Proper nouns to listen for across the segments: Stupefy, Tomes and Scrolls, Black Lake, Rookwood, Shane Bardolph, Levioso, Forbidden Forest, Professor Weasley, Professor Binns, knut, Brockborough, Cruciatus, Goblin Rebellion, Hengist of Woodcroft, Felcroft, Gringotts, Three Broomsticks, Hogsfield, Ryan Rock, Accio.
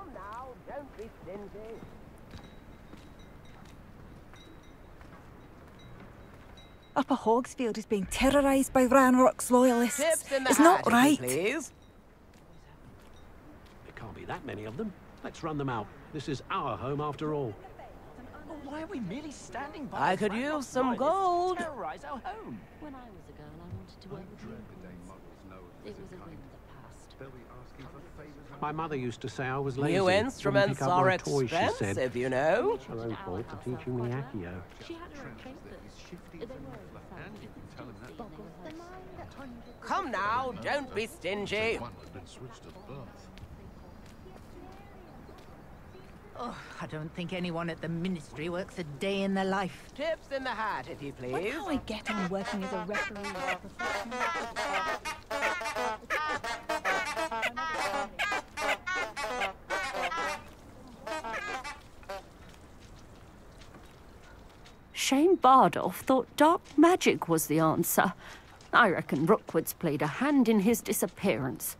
Come now, don't be flimsy. Upper Hogsfield is being terrorised by Ryan Rock's loyalists. It's not right. Please. There can't be that many of them. Let's run them out. This is our home after all. Well, why are we merely standing by? I could use some gold. Terrorise our home. When I was a girl, I wanted to work with it was a wind that passed. My mother used to say I was lazy. New instruments are expensive, you know. Her own fault for teaching me Accio. She had her own favorite. Come now, don't be stingy. Oh, I don't think anyone at the Ministry works a day in their life. Tips in the hat, if you please. When can we get on working as a referee? Shane Bardolph thought dark magic was the answer. I reckon Rookwood's played a hand in his disappearance.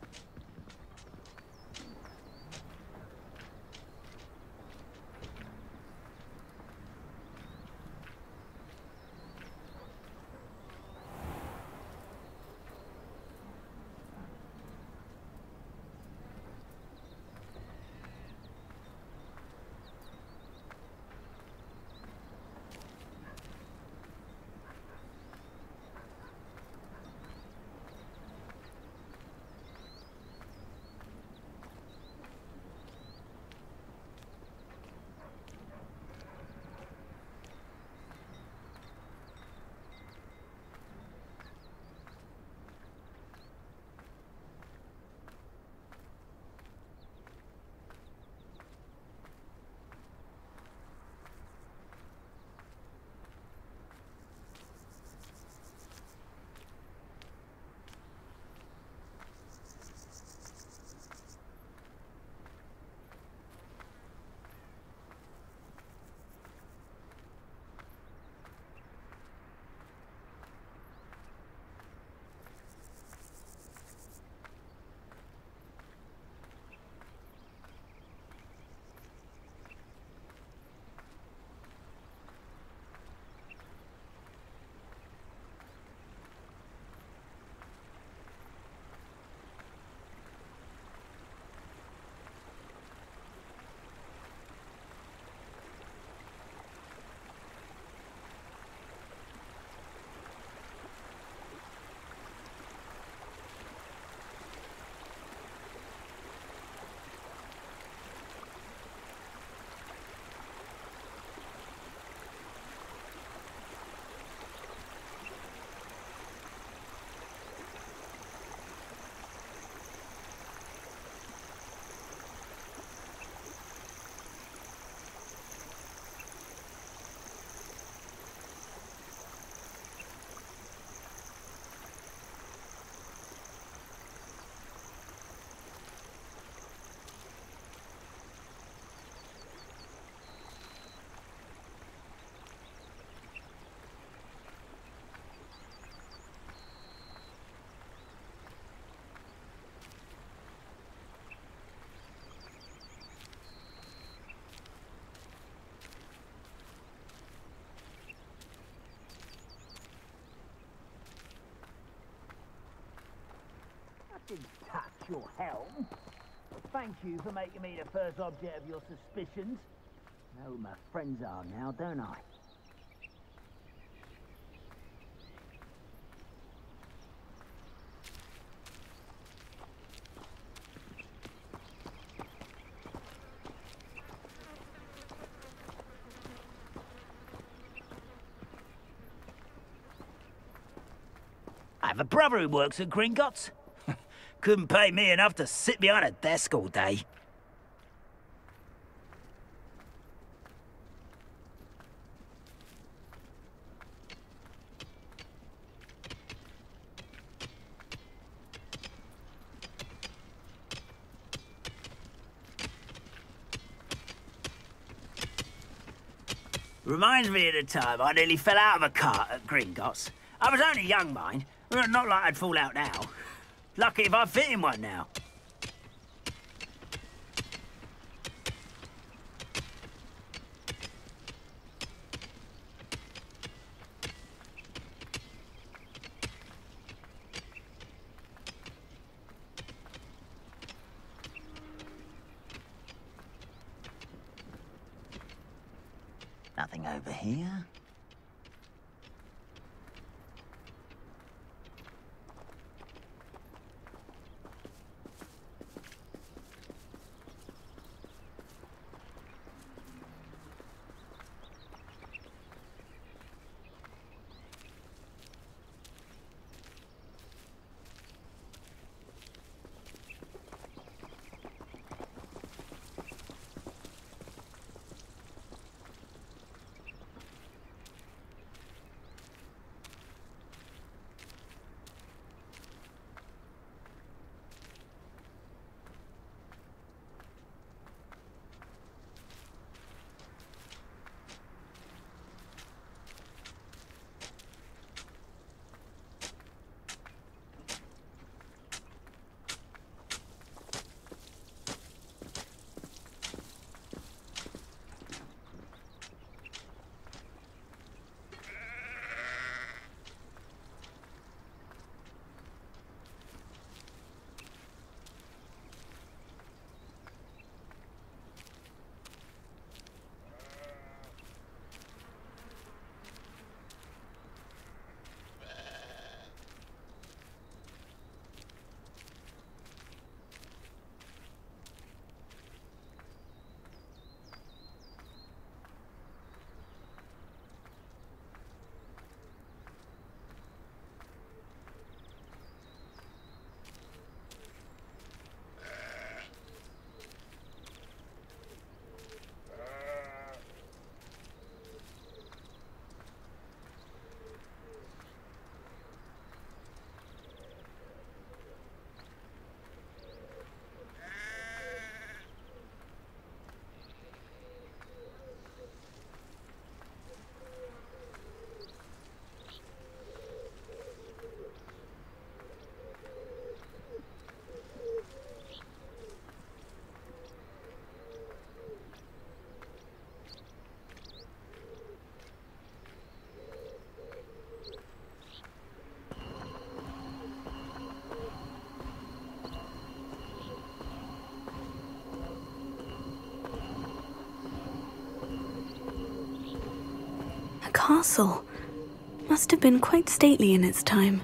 Touch your helm. Thank you for making me the first object of your suspicions. Know my friends are now, don't I? I have a brother who works at Gringotts. Couldn't pay me enough to sit behind a desk all day. Reminds me of the time I nearly fell out of a cart at Gringotts. I was only young, mind. Not like I'd fall out now. Lucky if I fit in one now. Nothing over here. Castle must have been quite stately in its time.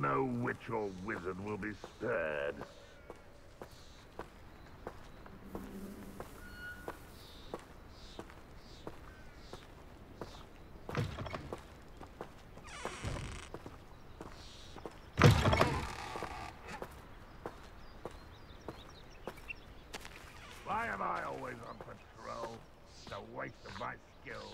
No witch or wizard will be spared. Why am I always on patrol? It's a waste of my skills.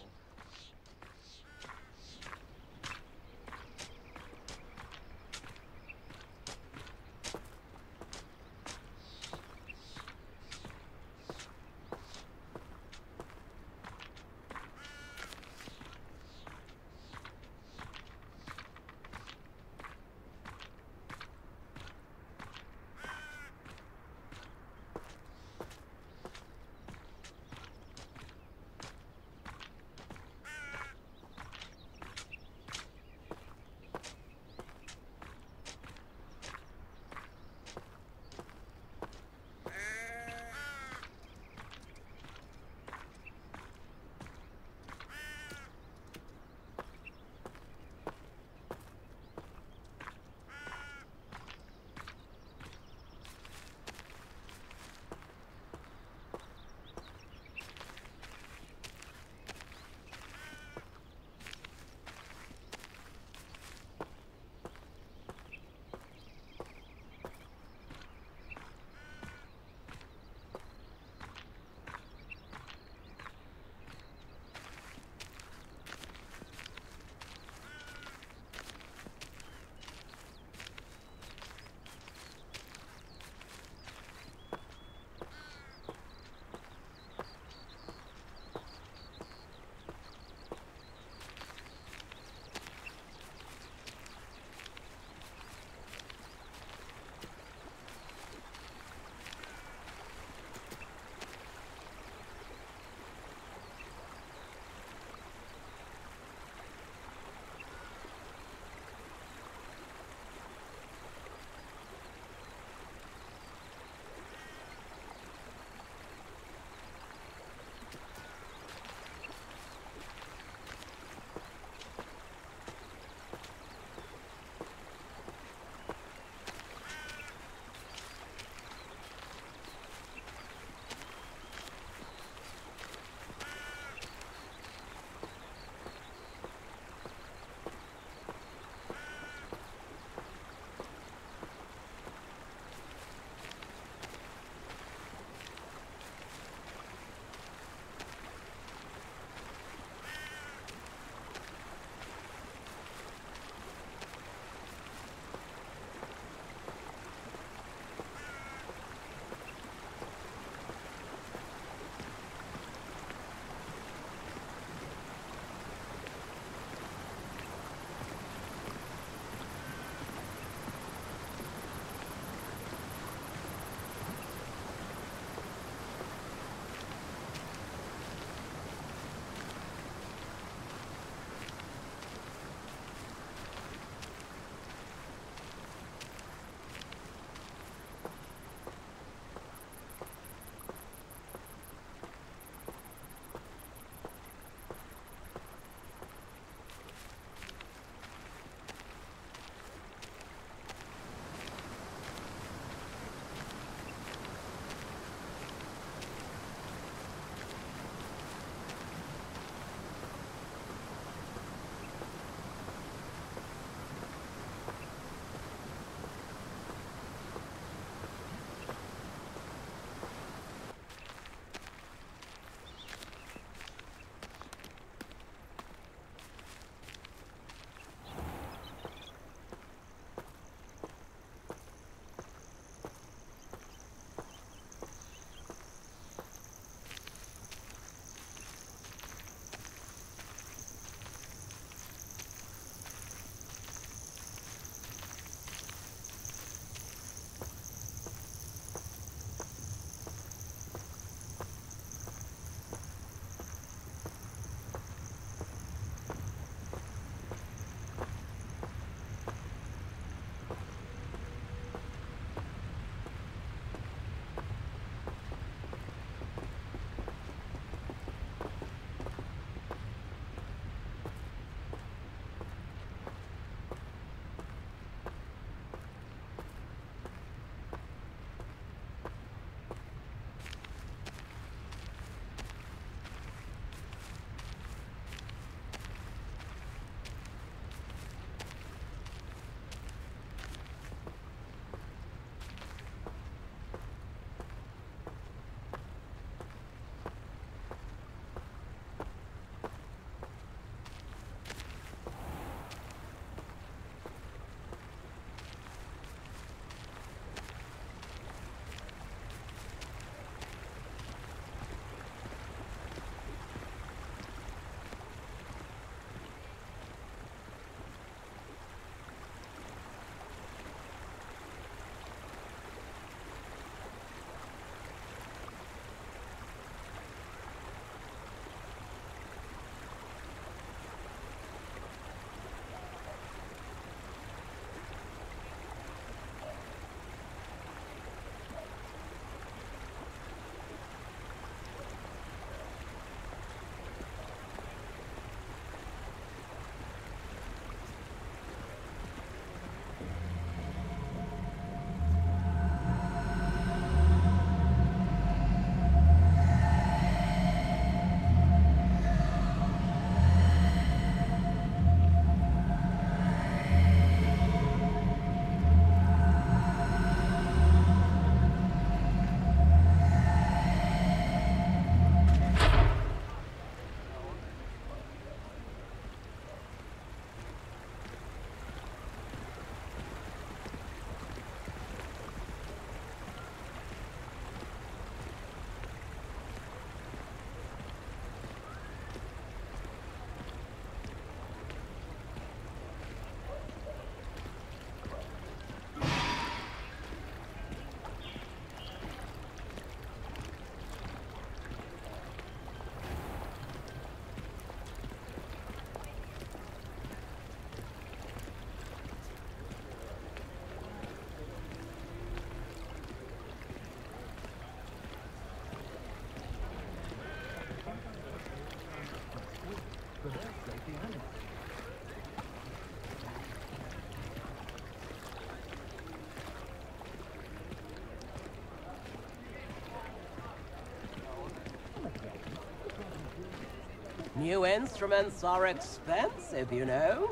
New instruments are expensive, you know.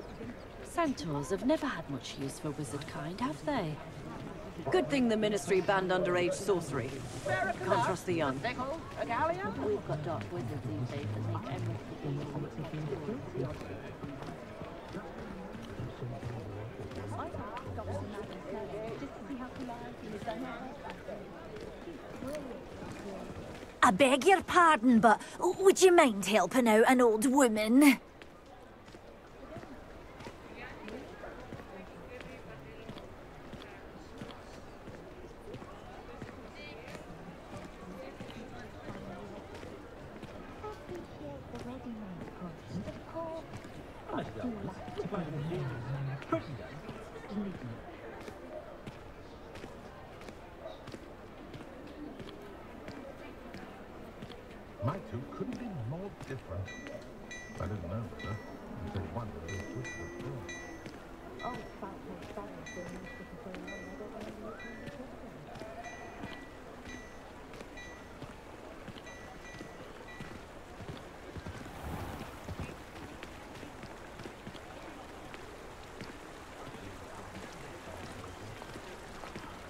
Centaurs have never had much use for wizard kind, have they? Good thing the Ministry banned underage sorcery. Can't trust the young. We've got dark wizards these days that make everything. I beg your pardon, but would you mind helping out an old woman?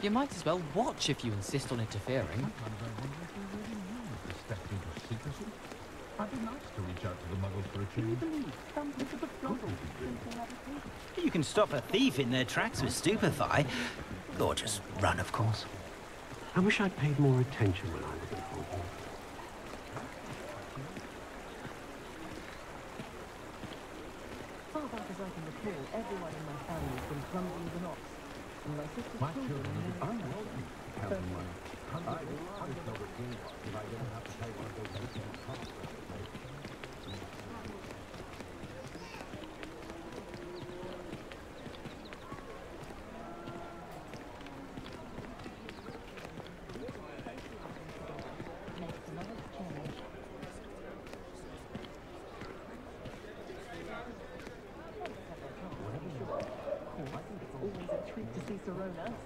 You might as well watch if you insist on interfering. You can stop a thief in their tracks with Stupefy, or just run, of course. I wish I'd paid more attention when I was in Hong Kong. Far back as I can recall, everyone in my family has been grumbling with an ox. My children are unwelcome. I don't know what game if I don't have to pay one of those little costs.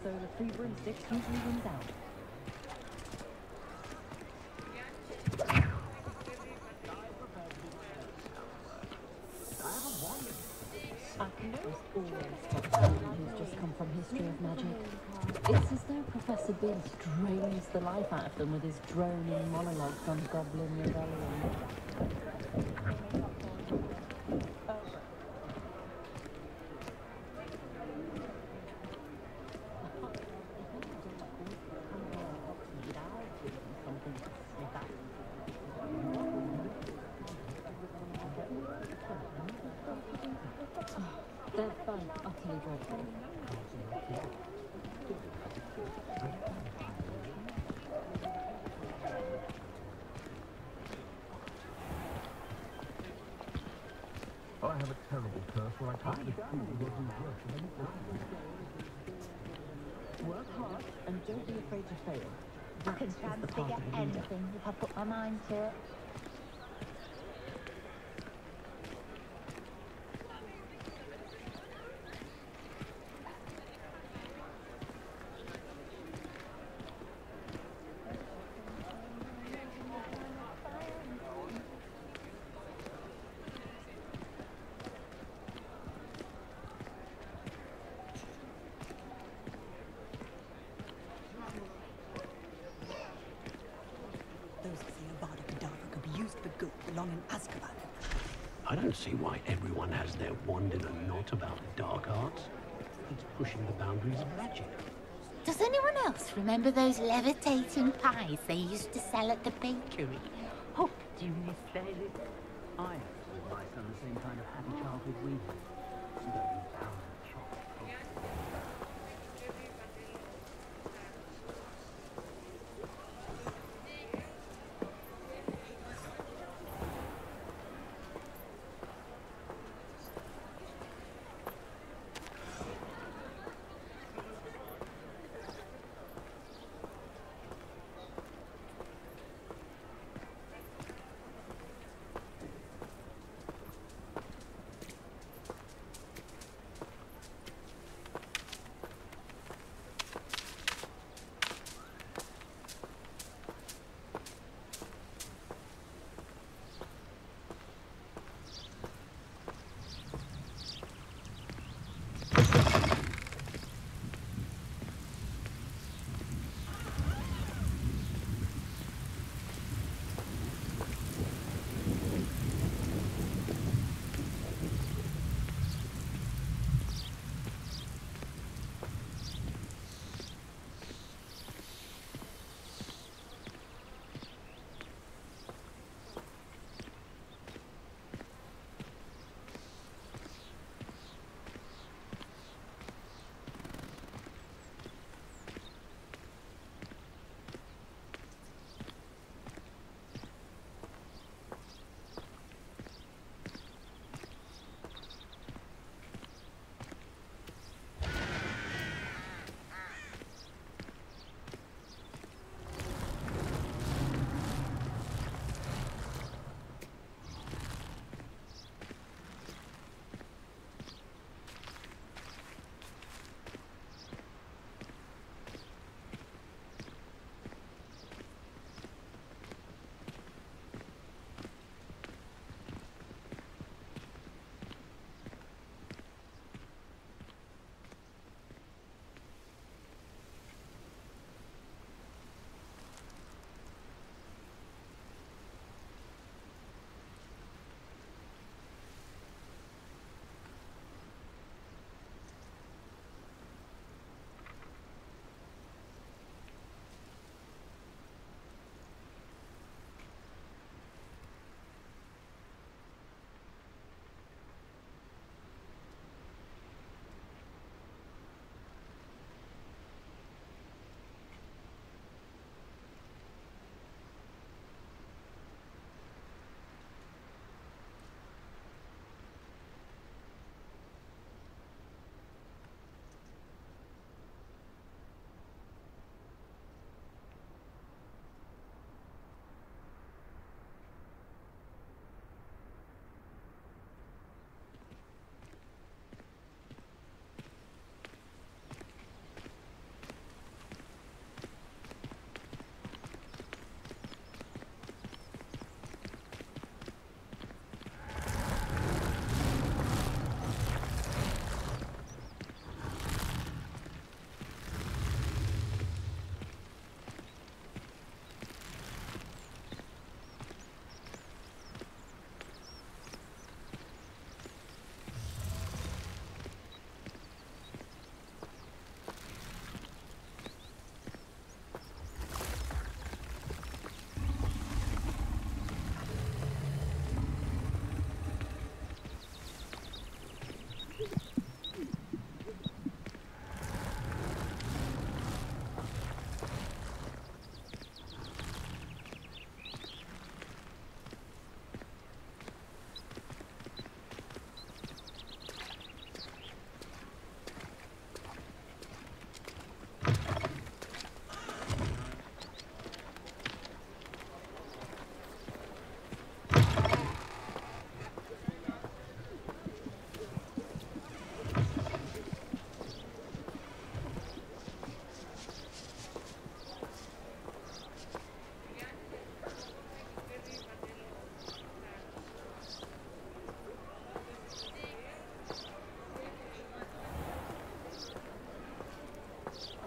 So the Three Broomsticks usually wins out. Our characters always talk to someone who's just come from history of magic. It's as though Professor Binns drains the life out of them with his droning monologues on Goblin Rebellion. I put my mind to it. I don't see why everyone has their wand in a knot about the dark arts. It's pushing the boundaries of magic. Does anyone else remember those levitating pies they used to sell at the bakery? Oh, do you miss those? I have my son the same kind of happy childhood we did.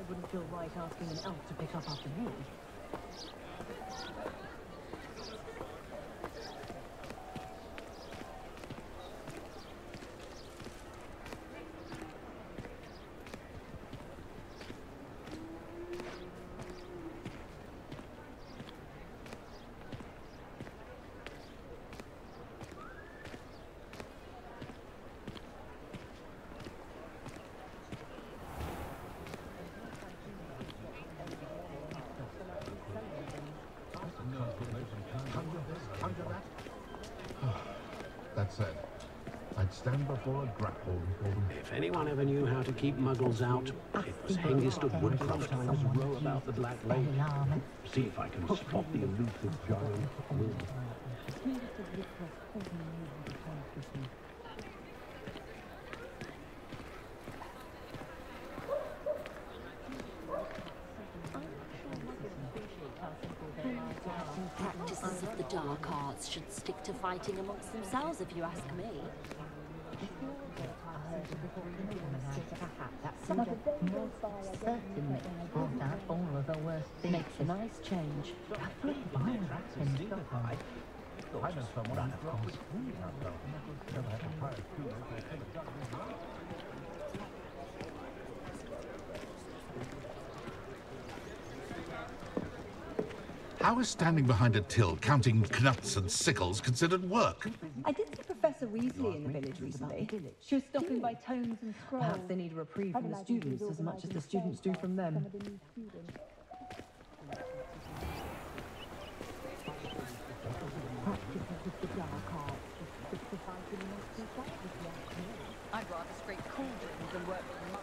wouldn't feel right asking an elf to pick up after me. If anyone ever knew how to keep muggles out, it was Hengist of Woodcroft. Row about the Black Lake. See if I can spot the elusive giant. Practices of the dark arts should stick to fighting amongst themselves, if you ask me. Makes a nice change. How is standing behind a till counting knuts and sickles considered work? I did see Professor Weasley in the village recently. She was stopping by Tomes and Scrolls. Perhaps they need a reprieve from the students as much as the students do from them. I'd rather scrape cauldrons than work with them.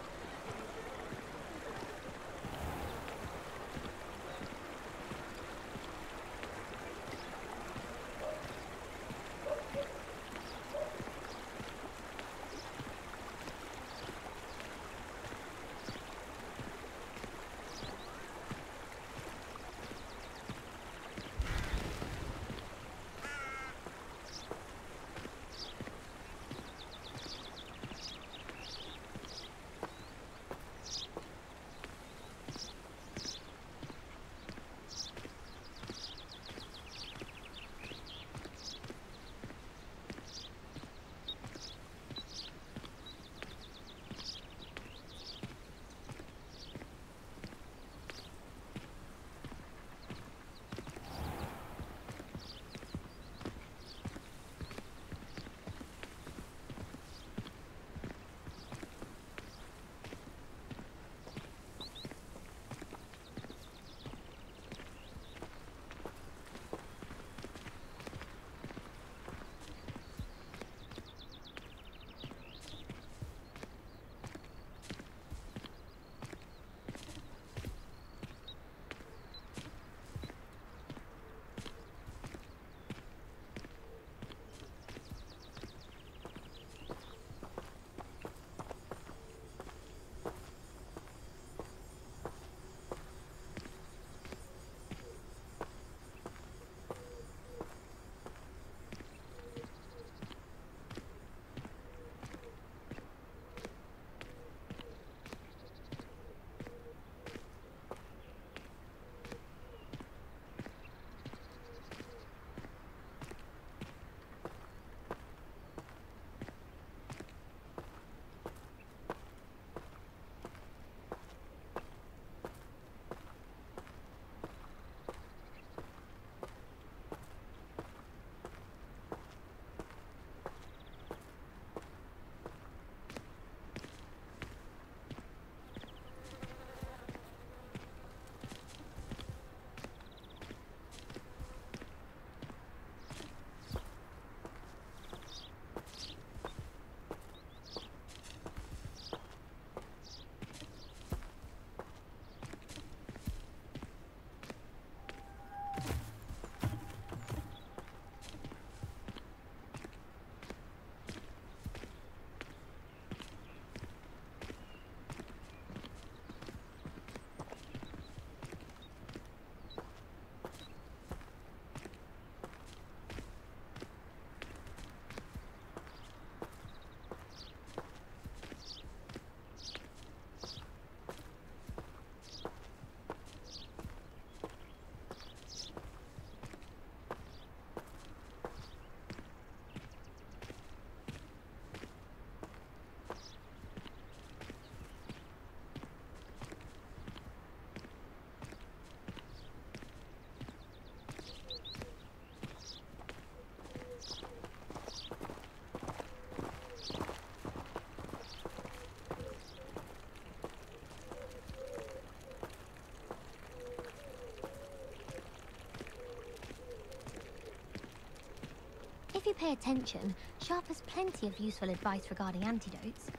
you pay attention, Sharp has plenty of useful advice regarding antidotes.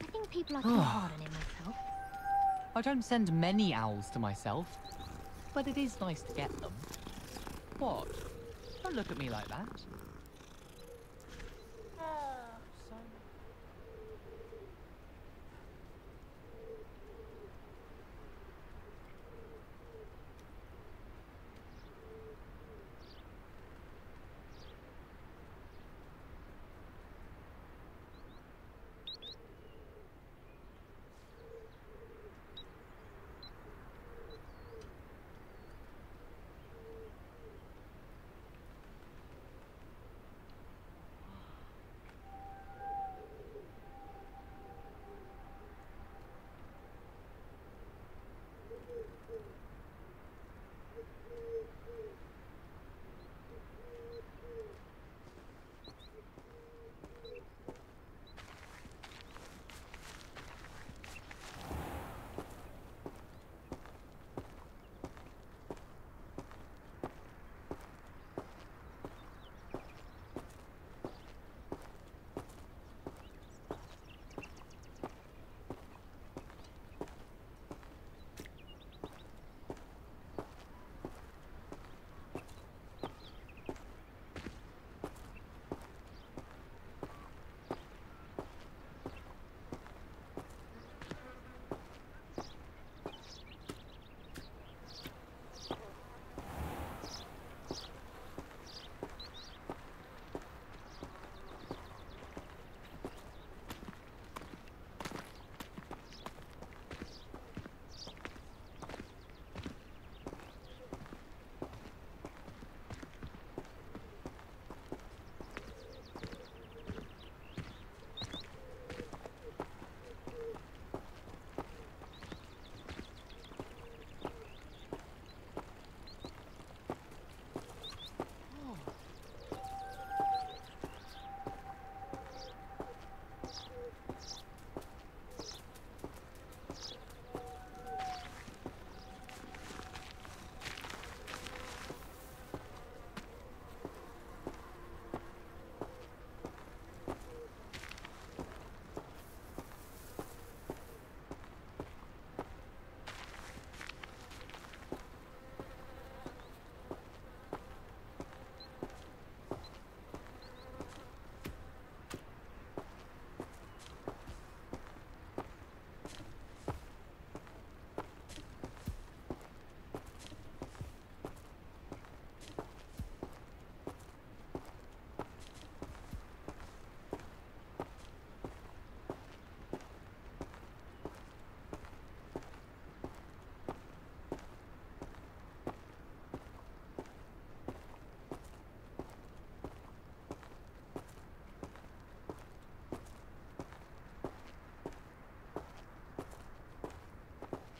I think people are too hard on him myself. I don't send many owls to myself, but it is nice to get them. What? Don't look at me like that.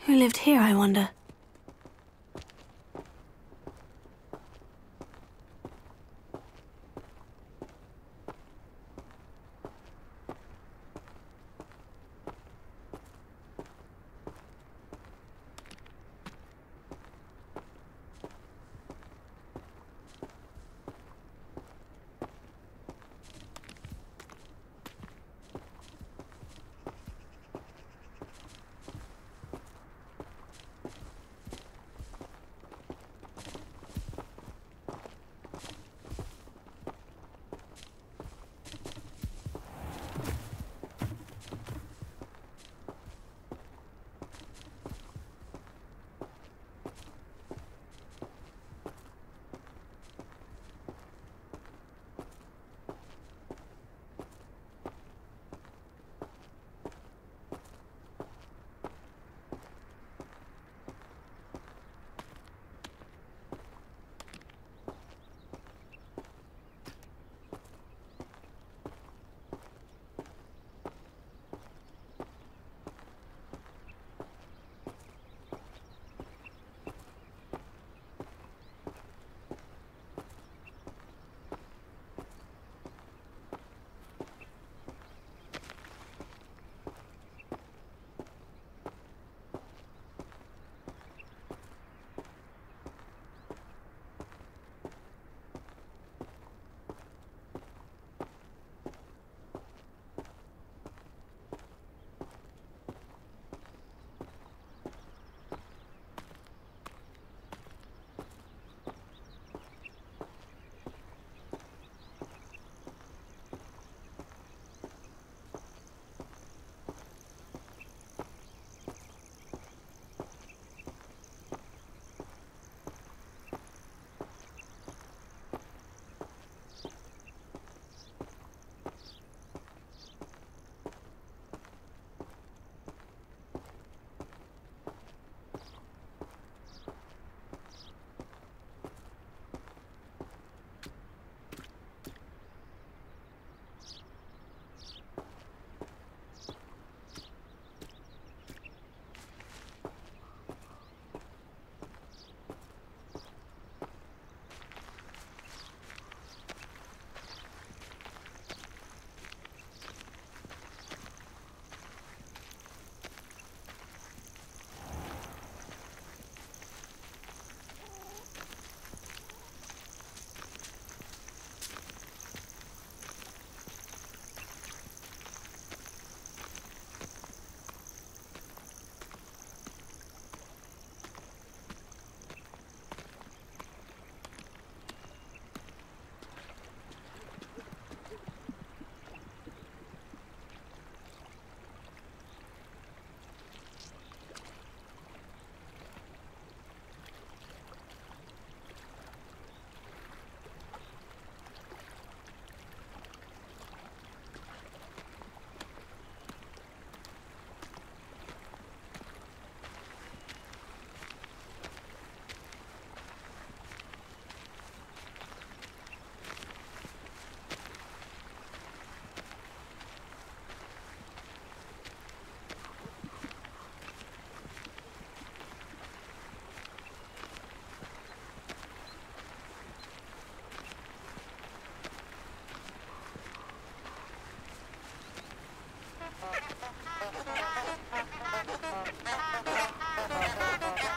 Who lived here, I wonder?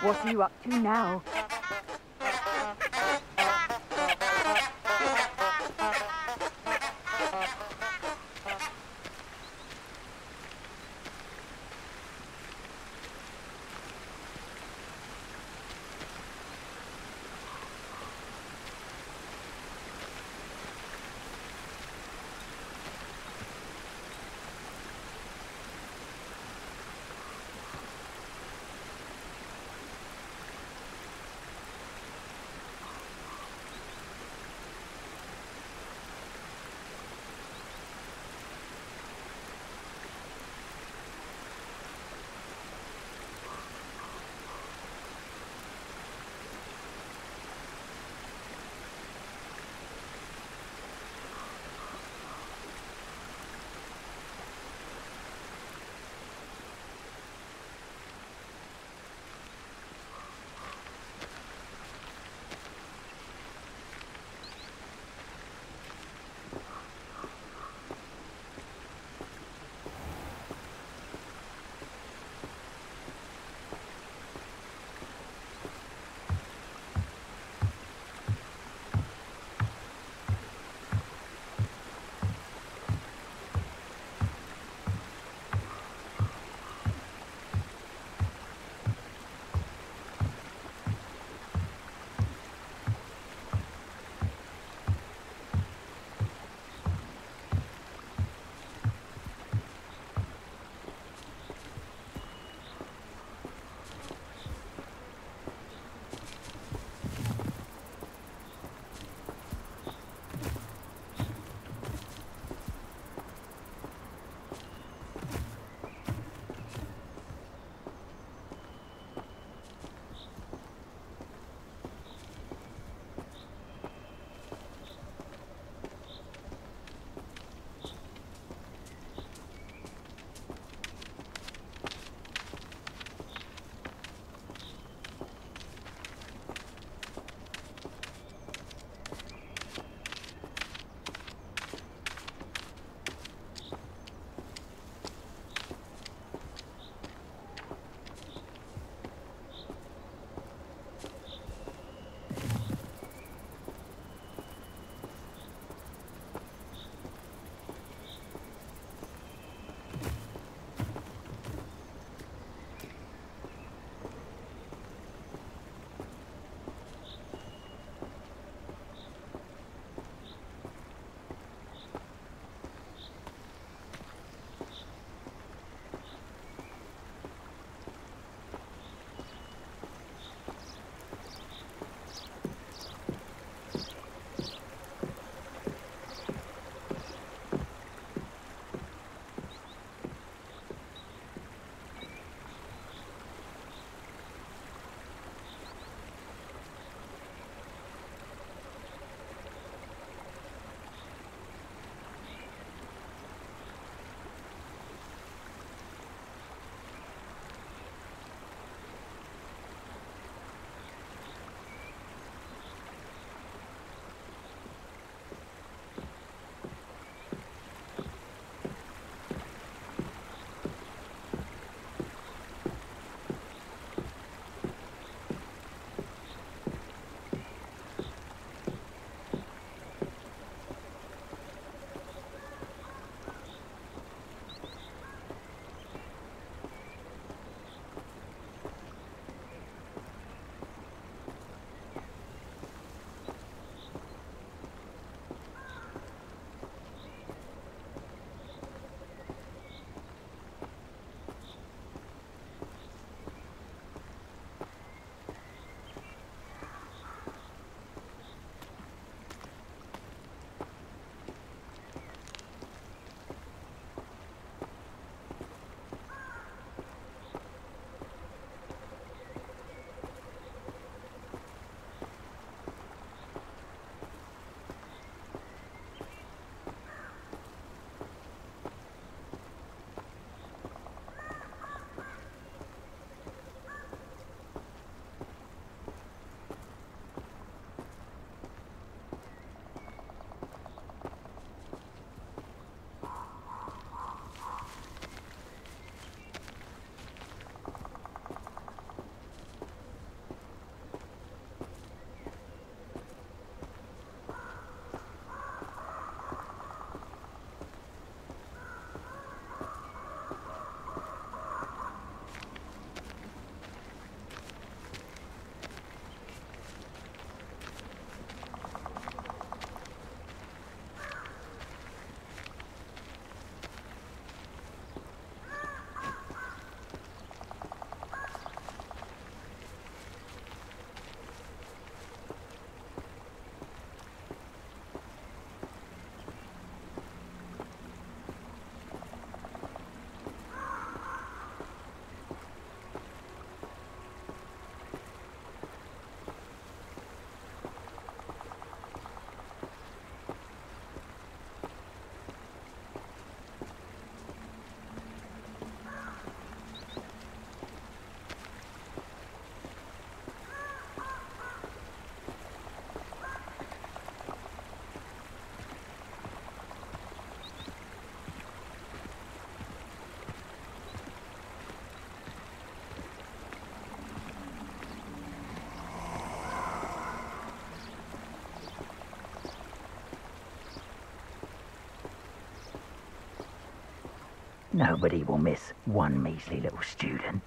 What are you up to now? Nobody will miss one measly little student.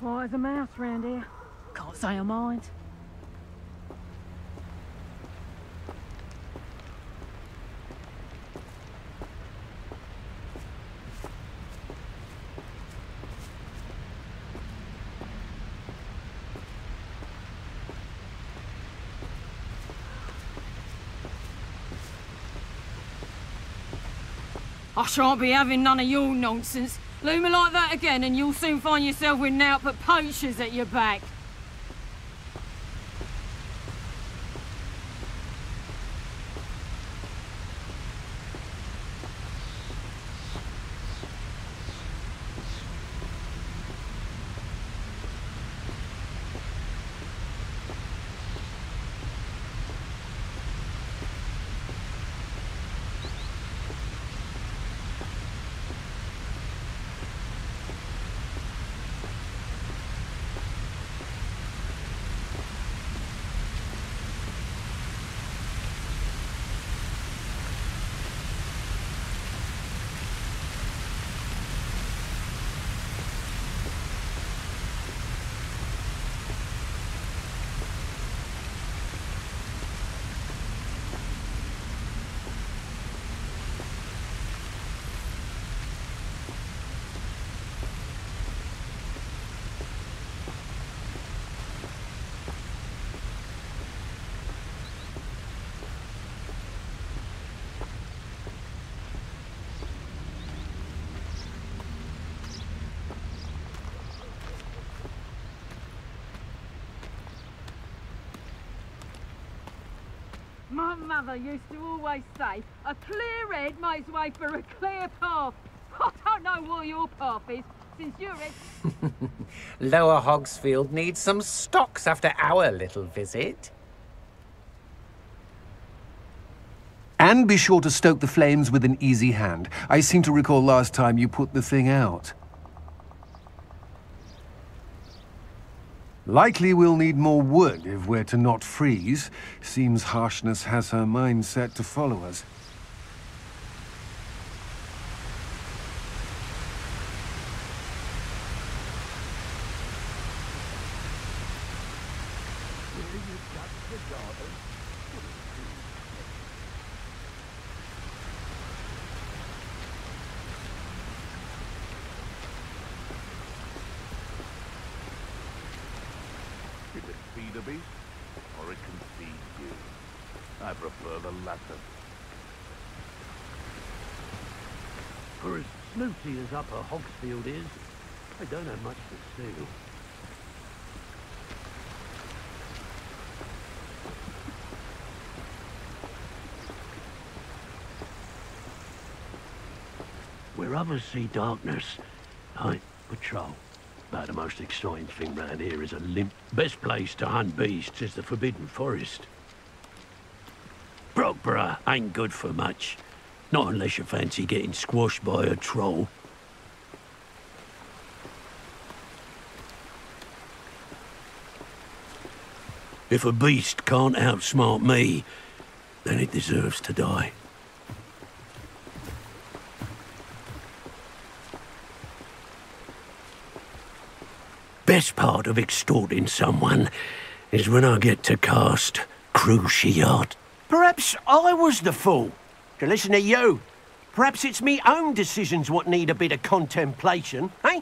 Why, there's a mouse round here. Can't say I mind. I shan't be having none of your nonsense. Leave me like that again and you'll soon find yourself with naught but poachers at your back. My mother used to always say, a clear head makes way for a clear path. I don't know what your path is, since you're in... Lower Hogsfield needs some stocks after our little visit. And be sure to stoke the flames with an easy hand. I seem to recall last time you put the thing out. Likely we'll need more wood if we're to not freeze. Seems harshness has her mind set to follow us. Up a Hogsfield is, I don't have much to steal. Where others see darkness, I patrol. About the most exciting thing round here is a limp. Best place to hunt beasts is the Forbidden Forest. Brockborough ain't good for much, not unless you fancy getting squashed by a troll. If a beast can't outsmart me, then it deserves to die. best part of extorting someone is when I get to cast Cruciatus. Perhaps I was the fool to listen to you. Perhaps it's me own decisions what need a bit of contemplation, eh?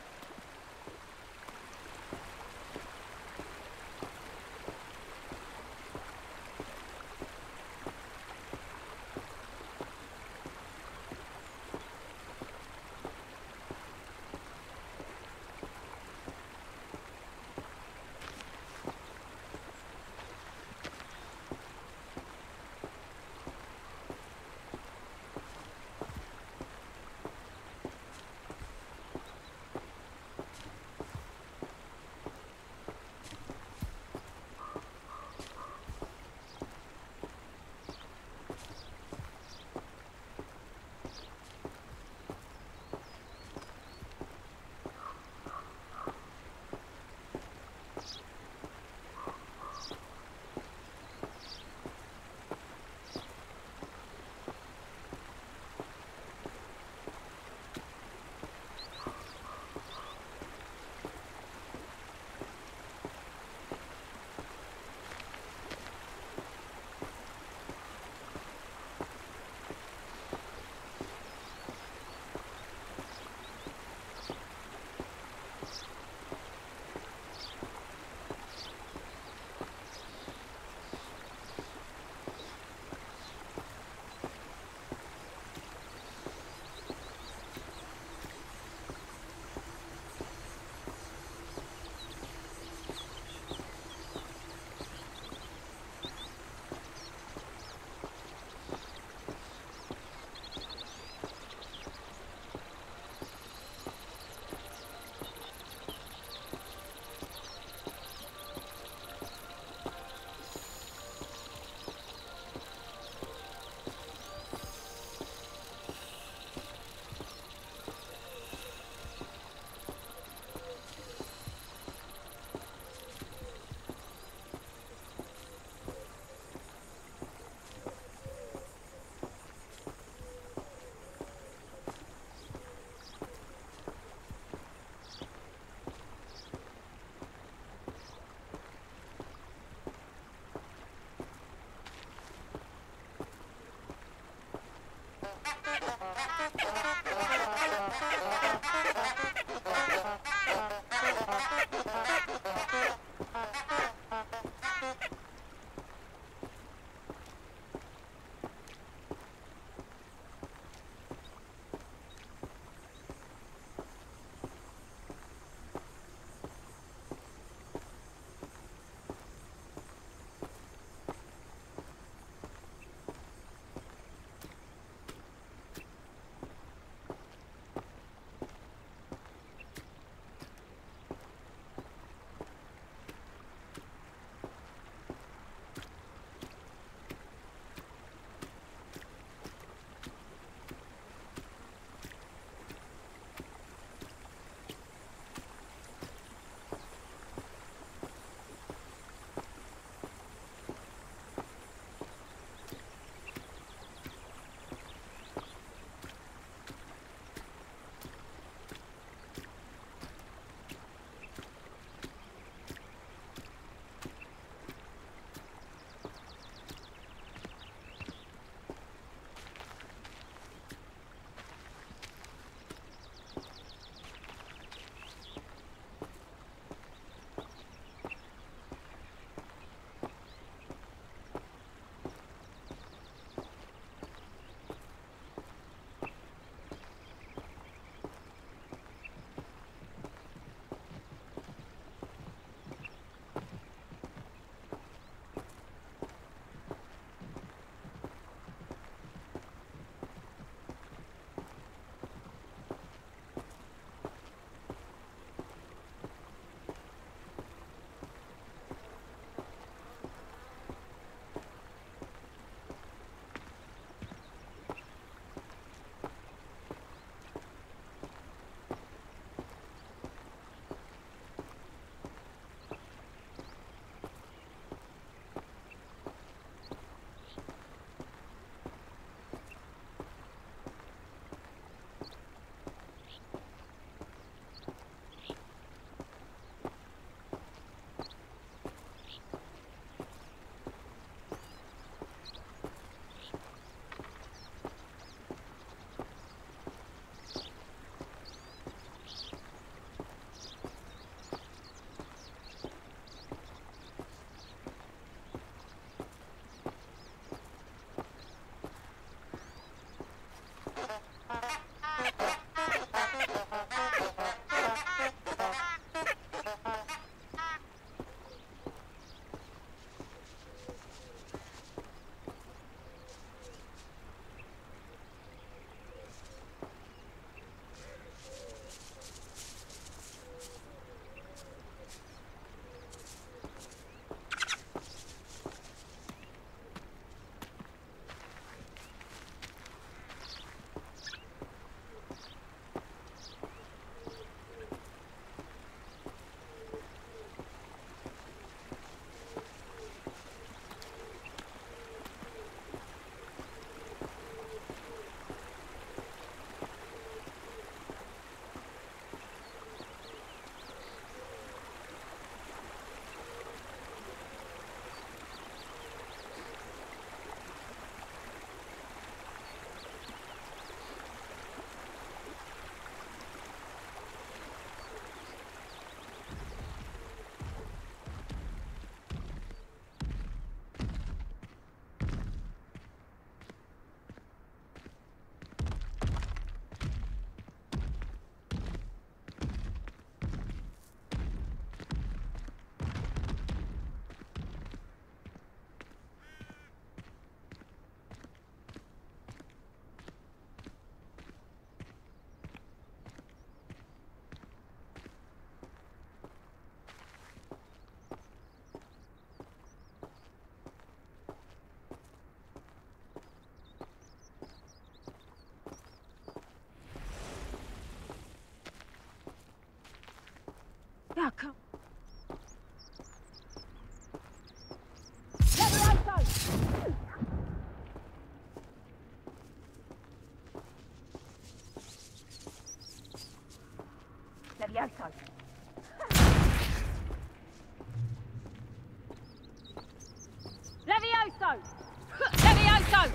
Levioso!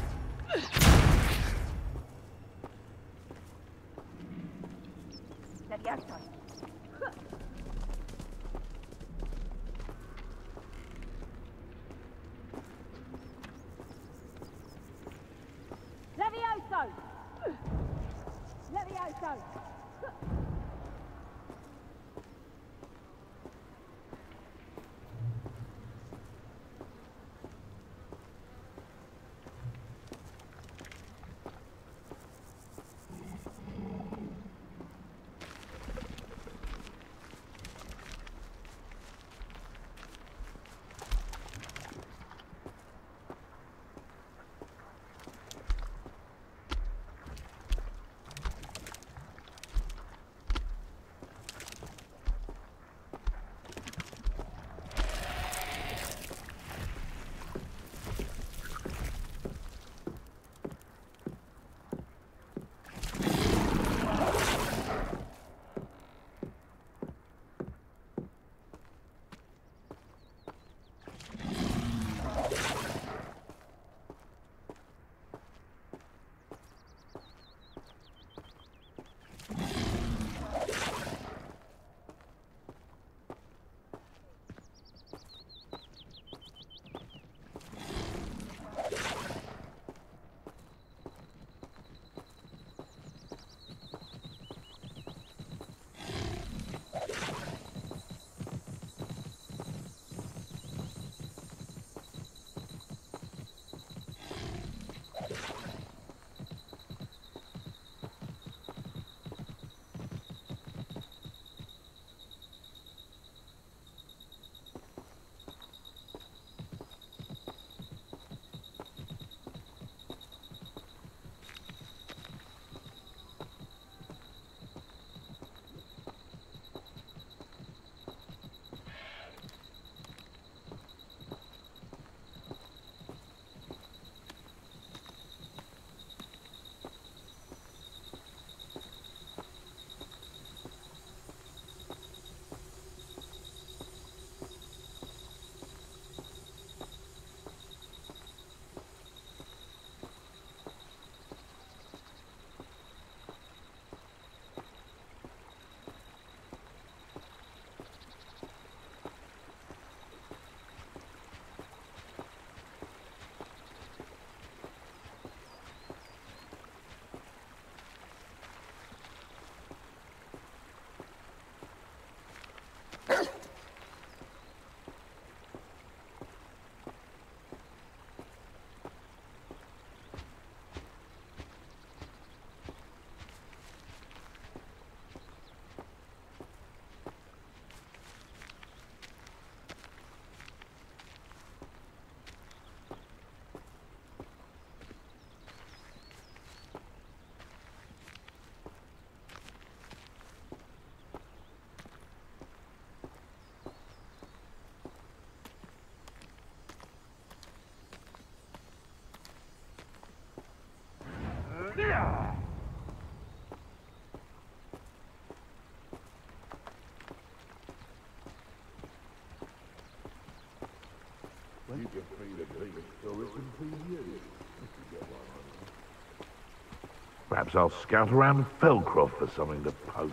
Levioso! Levioso. Levioso! Levioso! You can free the drink, so it can free you. Perhaps I'll scout around Felcroft for something to poach.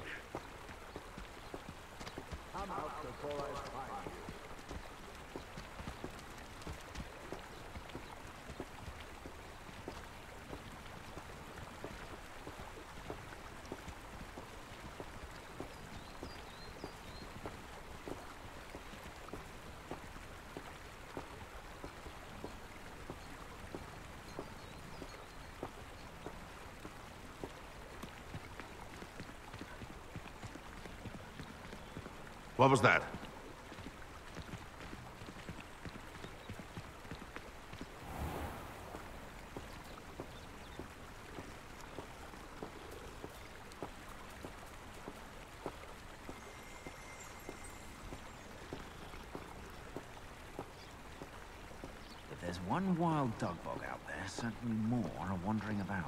What was that? If there's one wild dog bog out there, certainly more are wandering about.